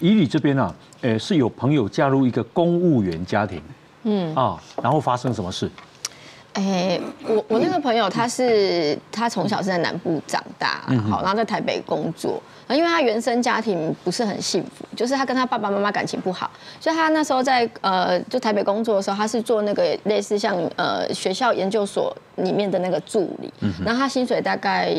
宜里这边啊，是有朋友嫁入一个公务员家庭，然后发生什么事？ 我那个朋友他从小是在南部长大，好，然后在台北工作。因为他原生家庭不是很幸福，就是他跟他爸爸妈妈感情不好，所以他那时候在就台北工作的时候，他是做那个类似像学校研究所里面的那个助理，然后他薪水大概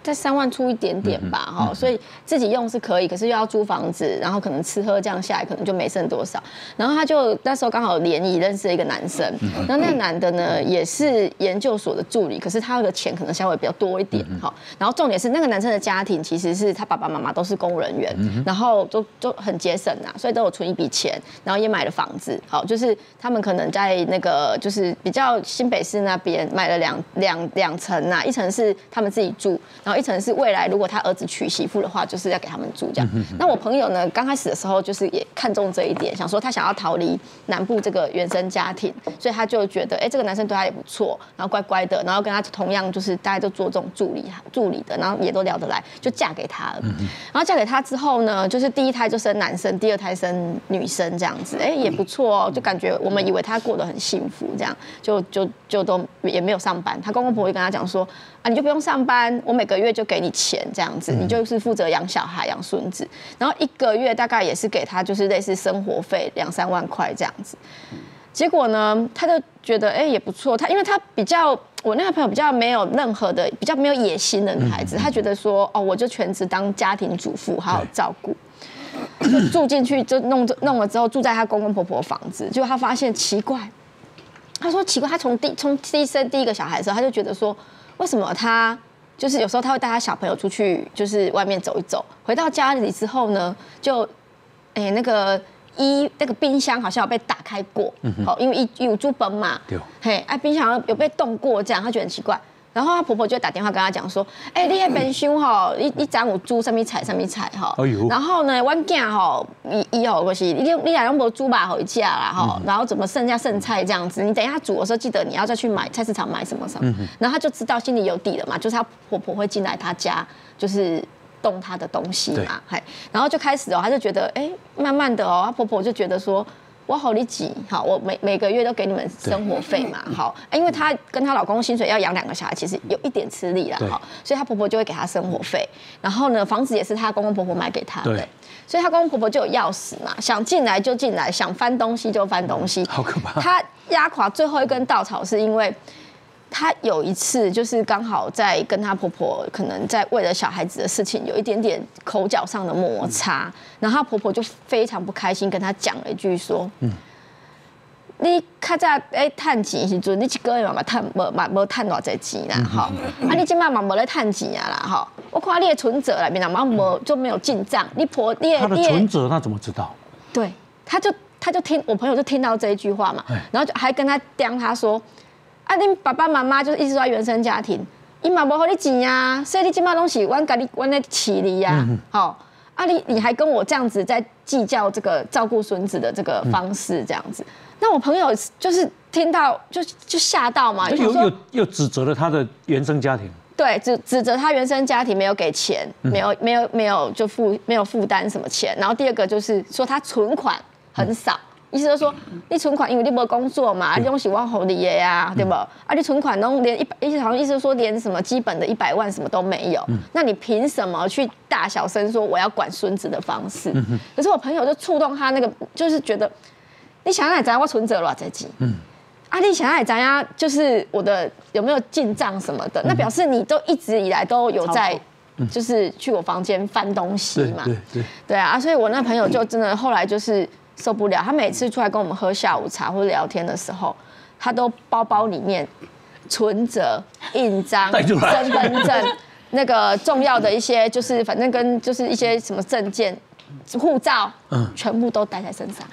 在3万出一点点吧，哈，所以自己用是可以，可是又要租房子，然后可能吃喝这样下来，可能就没剩多少。然后他就那时候刚好联谊认识了一个男生，然后那个男的呢也是研究所的助理，可是他的钱可能稍微比较多一点，哈。然后重点是那个男生的家庭其实是他爸爸妈妈都是公人员，然后就很节省啊，所以都有存一笔钱，然后也买了房子，好，就是他们可能在那个就是比较新北市那边买了两层呐，一层是他们自己住，然后 一层是未来如果他儿子娶媳妇的话，就是要给他们住这样。那我朋友呢，刚开始的时候就是也看中这一点，想说他想要逃离南部这个原生家庭，所以他就觉得，这个男生对他也不错，然后乖乖的，然后跟他同样就是大家都做这种助理的，然后也都聊得来，就嫁给他了。然后嫁给他之后呢，就是第一胎就生男生，第二胎生女生这样子，也不错哦，就感觉我们以为他过得很幸福，这样就都也没有上班。他公公婆婆就跟他讲说，啊，你就不用上班，我每个月 就给你钱这样子，你就是负责养小孩、养孙子，然后一个月大概也是给他就是类似生活费2、3万块这样子。结果呢，他就觉得也不错，因为他比较我那个朋友比较没有任何的比较没有野心的女孩子，他觉得说我就全职当家庭主妇，好好照顾。 就住进去就弄了之后住在他公公婆婆房子，结果他发现奇怪，他说奇怪，他从生第一个小孩的时候，他就觉得说为什么他 就是有时候他会带他小朋友出去，就是外面走一走。回到家里之后呢，就，那个冰箱好像有被打开过，好，因为有煮饭嘛，嘿，冰箱有被动过，这样他觉得很奇怪。然后她婆婆就打电话跟她讲说，你那边修吼，你昨有煮什么菜哈，然后呢，我囝吼，伊吼就是你俩拢无煮吧，回家啦哈，然后怎么剩下剩菜这样子，你等一下煮的时候记得你要再去买菜市场买什么，然后她就知道心里有底了嘛，就是她婆婆会进来她家，就是 动她的东西嘛，然后就开始哦，她就觉得慢慢的哦，她婆婆就觉得说， 我好利己，好，我每个月都给你们生活费嘛，好，因为她跟她老公薪水要养2个小孩，其实有一点吃力啦，好，所以她婆婆就会给她生活费，然后呢，房子也是她公公婆婆买给她的，所以她公公婆婆就有钥匙嘛，想进来就进来，想翻东西就翻东西，好可怕！她压垮最后一根稻草是因为 她有一次就是刚好在跟她婆婆可能在为了小孩子的事情有一点点口角上的摩擦，然后她婆婆就非常不开心，跟她讲了一句说：“你较早趁钱的时阵，你一个月嘛无趁偌侪钱啦，吼！啊你即摆嘛无咧趁钱啊啦，吼！我看你的存折内面啊嘛无就没有进账，她的存折那怎么知道？对，她就听我朋友就听到这一句话嘛，然后就还跟她刁她说。 啊，恁爸爸妈妈就是一直在原生家庭，伊嘛无给你钱啊，所以你今嘛拢是阮咧饲你呀，好，啊你还跟我这样子在计较这个照顾孙子的这个方式这样子，那我朋友就是听到就吓到嘛，又指责了他的原生家庭，对，指责他原生家庭没有给钱，没有就没有负担什么钱，然后第二个就是说他存款很少。 意思就是说，你存款因为你没工作嘛，你拢是我给你的呀，对不？啊，你存款拢连好像意思就是说连什么基本的100万什么都没有，那你凭什么去大小声说我要管孙子的方式？可是我朋友就触动他那个，就是觉得你想要怎样，我存折了这几，啊，你想要怎样，就是我的有没有进账什么的，那表示你都一直以来都有在 就是去我房间翻东西嘛，对啊，所以我那朋友就真的后来就是 受不了，他每次出来跟我们喝下午茶或者聊天的时候，他都包包里面存折、印章、身份证，那个重要的一些就是反正跟就是一些什么证件、护照，全部都带在身上。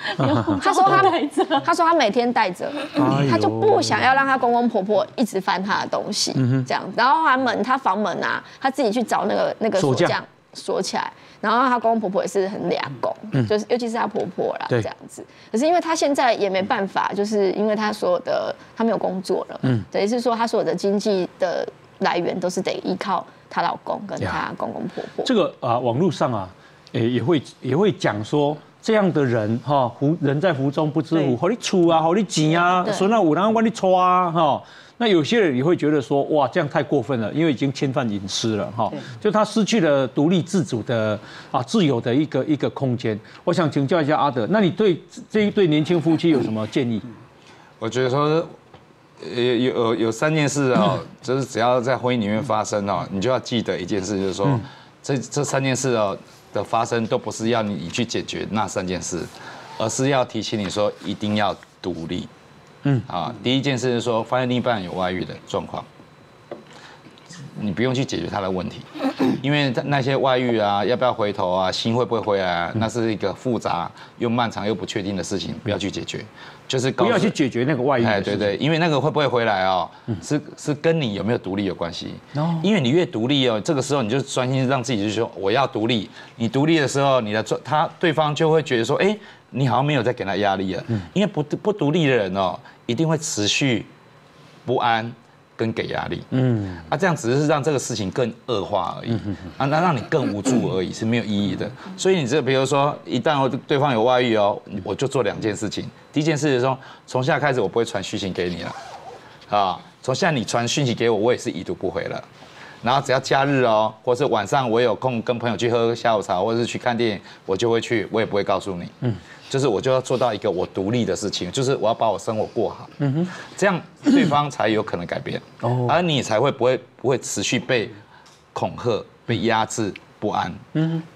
他说他每天带着，他就不想要让他公公婆婆一直翻他的东西，这样。然后他房门啊，他自己去找那个锁匠锁起来。 然后她公公婆婆也是很俩公，就是尤其是她婆婆啦，这样子。可是因为她现在也没办法，就是因为她所有的她没有工作了，等于是说她所有的经济的来源都是得依靠她老公跟她公公婆婆。这个网络上也会讲说。 这样的人哈，人在福中不知福，好你出啊，好你挤啊，所以那我然后帮你搓啊哈。那有些人也会觉得说，哇，这样太过分了，因为已经侵犯隐私了哈。就他失去了独立自主的自由的一个空间。我想请教一下阿德，那你对这一对年轻夫妻有什么建议？我觉得说，有三件事啊，就是只要在婚姻里面发生哦，你就要记得一件事，就是说，这三件事哦。 的发生都不是要你去解决那三件事，而是要提醒你说一定要独立。第一件事是说发现另一半有外遇的状况，你不用去解决他的问题，因为那些外遇啊，要不要回头啊，心会不会回来啊，那是一个复杂又漫长又不确定的事情，不要去解决，就是不要去解决那个外遇。哎，对对，因为那个会不会回来哦，是跟你有没有独立有关系。因为你越独立哦，这个时候你就专心让自己就说我要独立。你独立的时候，你的对方就会觉得说，哎，你好像没有在给他压力了。因为不独立的人哦，一定会持续不安。 跟给压力，这样只是让这个事情更恶化而已，那让你更无助而已，是没有意义的。所以你比如说，一旦对方有外遇哦，我就做两件事情。第一件事情是说，从现在开始我不会传讯息给你了，啊，从现在你传讯息给我，我也是已读不回了。然后只要假日哦，或是晚上我有空跟朋友去喝下午茶，或者是去看电影，我就会去，我也不会告诉你。就是我就要做到一个我独立的事情，就是我要把我生活过好，这样对方才有可能改变，而你才会不会持续被恐吓、被压制、不安。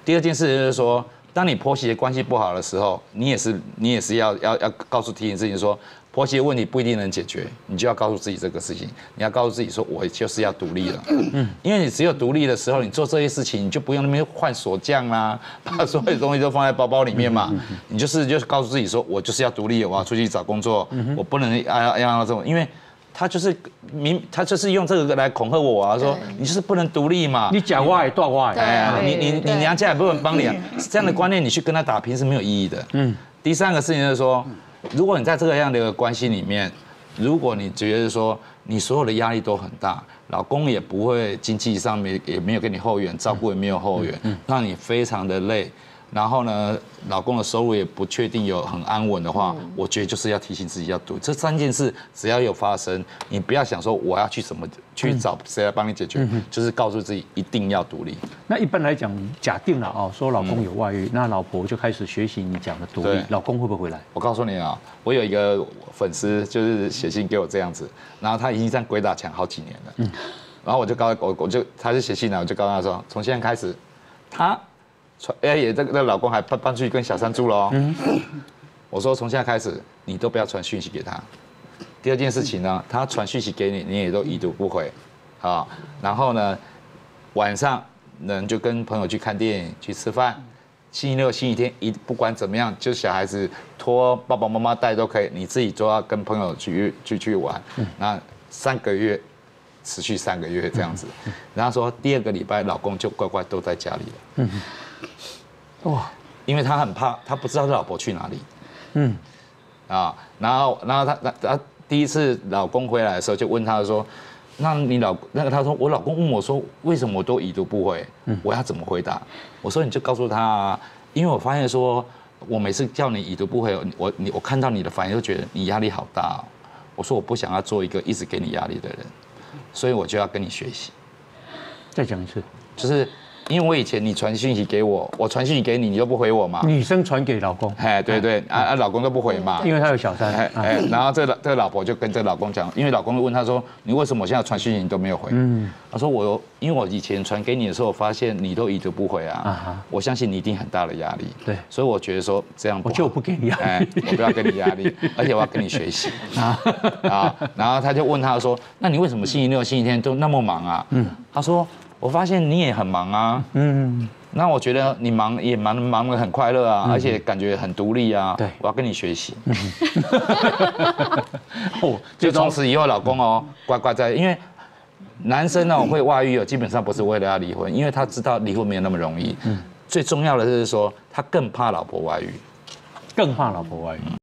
第二件事就是说，当你婆媳的关系不好的时候，你也是要告诉提醒自己说，婆媳的问题不一定能解决，你就要告诉自己这个事情，你要告诉自己说，我就是要独立了，因为你只有独立的时候，你做这些事情，你就不用那边换锁匠啦，把所有东西都放在包包里面嘛，你就是告诉自己说，我就是要独立，我要出去找工作，我不能按照这种，因为他就是用这个来恐吓我啊，说你就是不能独立嘛，你讲外断外，你娘家也不能帮你啊，这样的观念你去跟他打拼是没有意义的。第三个事情就是说。 如果你在这样的一个关系里面，如果你觉得说你所有的压力都很大，老公也不会经济上面也没有给你后援，照顾也没有后援，让你非常的累，然后呢，老公的收入也不确定有很安稳的话，我觉得就是要提醒自己要独立。这三件事只要有发生，你不要想说我要去找谁来帮你解决，就是告诉自己一定要独立。那一般来讲，假定了哦，说老公有外遇，那老婆就开始学习你讲的独立，老公会不会回来？我告诉你啊，我有一个粉丝就是写信给我这样子，然后他已经在鬼打墙好几年了，然后他就写信来，我就告诉他说，从现在开始，他这个老公还搬出去跟小三住了，我说从现在开始你都不要传讯息给他。 第二件事情呢，他传讯息给你，你也都已读不回，啊，然后呢，晚上呢就跟朋友去看电影、去吃饭，星期六、星期天不管怎么样，就小孩子托爸爸妈妈带都可以，你自己都要跟朋友去玩。那3个月，持续3个月这样子，然后说第2个礼拜，老公就乖乖都在家里了。哇，因为他很怕，他不知道他老婆去哪里。然后他。 第一次老公回来的时候，就问他说：“那你他说我老公问我说，为什么我都已读不回？我要怎么回答？”我说：“你就告诉他啊，因为我发现说，我每次叫你已读不回，我看到你的反应，就觉得你压力好大哦。我说我不想要做一个一直给你压力的人，所以我就要跟你学习。”再讲一次，就是因为我以前你传讯息给我，我传讯息给你，你又不回我嘛。女生传给老公，哎，对对，老公都不回嘛，因为他有小三。然后这个老婆就跟这个老公讲，因为老公问他说，你为什么我现在传讯息你都没有回？他说因为我以前传给你的时候，我发现你都已读不回啊，我相信你一定很大的压力。对，所以我觉得说这样，我不给你压力，我不要给你压力，而且我要跟你学习啊。然后他就问他说，那你为什么星期六、星期天都那么忙啊？他说。 我发现你也很忙啊，那我觉得你忙也忙得很快乐啊，而且感觉很独立啊，我要跟你学习。就从此以后，老公哦，乖乖在，因为男生呢会外遇哦，基本上不是为了要离婚，因为他知道离婚没有那么容易。最重要的是说，他更怕老婆外遇，更怕老婆外遇。